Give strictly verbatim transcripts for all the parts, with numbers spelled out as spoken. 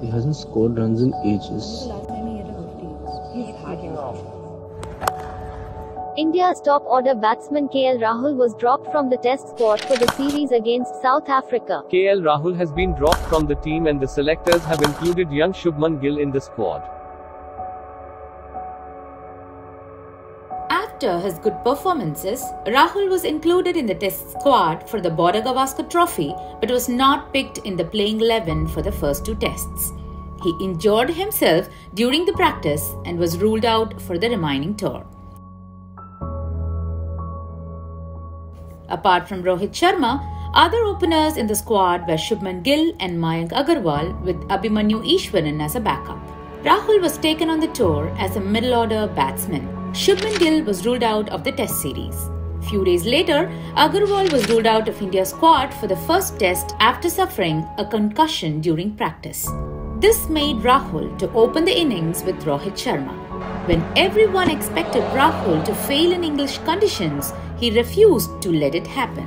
He hasn't scored runs in ages. India's top order batsman K L Rahul was dropped from the test squad for the series against South Africa. K L Rahul has been dropped from the team and the selectors have included young Shubman Gill in the squad. After his good performances, Rahul was included in the test squad for the Border-Gavaskar Trophy but was not picked in the playing eleven for the first two tests. He injured himself during the practice and was ruled out for the remaining tour. Apart from Rohit Sharma, other openers in the squad were Shubman Gill and Mayank Agarwal with Abhimanyu Ishwaran as a backup. Rahul was taken on the tour as a middle-order batsman. Shubman Gill was ruled out of the test series. Few days later, Agarwal was ruled out of India's squad for the first test after suffering a concussion during practice. This made Rahul to open the innings with Rohit Sharma. When everyone expected Rahul to fail in English conditions, he refused to let it happen.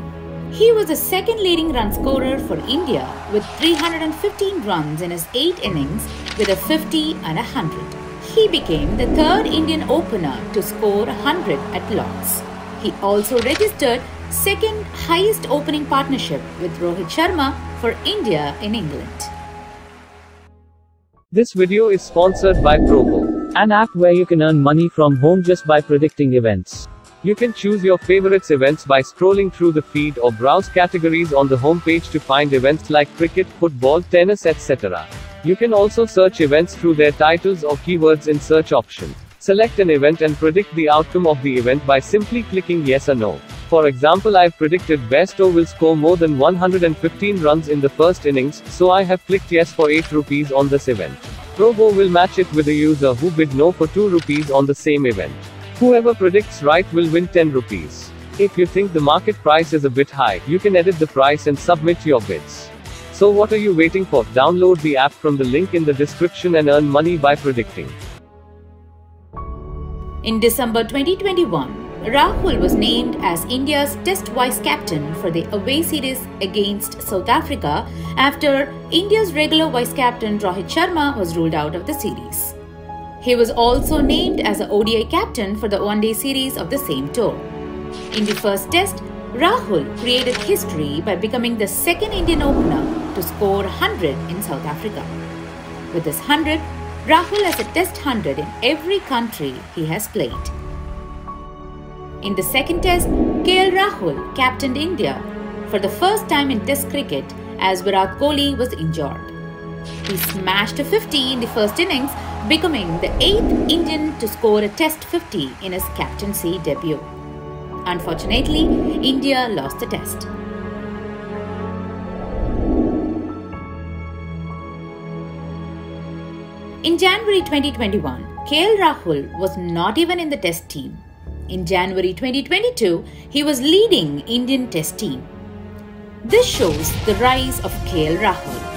He was the second leading run scorer for India with three hundred fifteen runs in his eight innings with a fifty and a hundred. He became the third Indian opener to score one hundred at Lord's. He also registered second highest opening partnership with Rohit Sharma for India in England. This video is sponsored by Probo, an app where you can earn money from home just by predicting events. You can choose your favorites events by scrolling through the feed or browse categories on the homepage to find events like cricket, football, tennis, et cetera. You can also search events through their titles or keywords in search option. Select an event and predict the outcome of the event by simply clicking yes or no. For example, I've predicted Besto will score more than one hundred fifteen runs in the first innings, so I have clicked yes for eight rupees on this event. Probo will match it with a user who bid no for two rupees on the same event. Whoever predicts right will win ten rupees. If you think the market price is a bit high, you can edit the price and submit your bids. So what are you waiting for? Download the app from the link in the description and earn money by predicting. In December twenty twenty-one, Rahul was named as India's Test Vice-Captain for the away series against South Africa after India's regular Vice-Captain Rohit Sharma was ruled out of the series. He was also named as an O D I captain for the one-day series of the same tour. In the first test, Rahul created history by becoming the second Indian opener to score one hundred in South Africa. With his one hundred, Rahul has a test one hundred in every country he has played. In the second test, K L Rahul captained India for the first time in test cricket as Virat Kohli was injured. He smashed a fifty in the first innings, becoming the eighth Indian to score a test fifty in his captaincy debut. Unfortunately, India lost the test. In January twenty twenty-one, K L Rahul was not even in the test team. In January twenty twenty-two, he was leading Indian test team. This shows the rise of K L Rahul.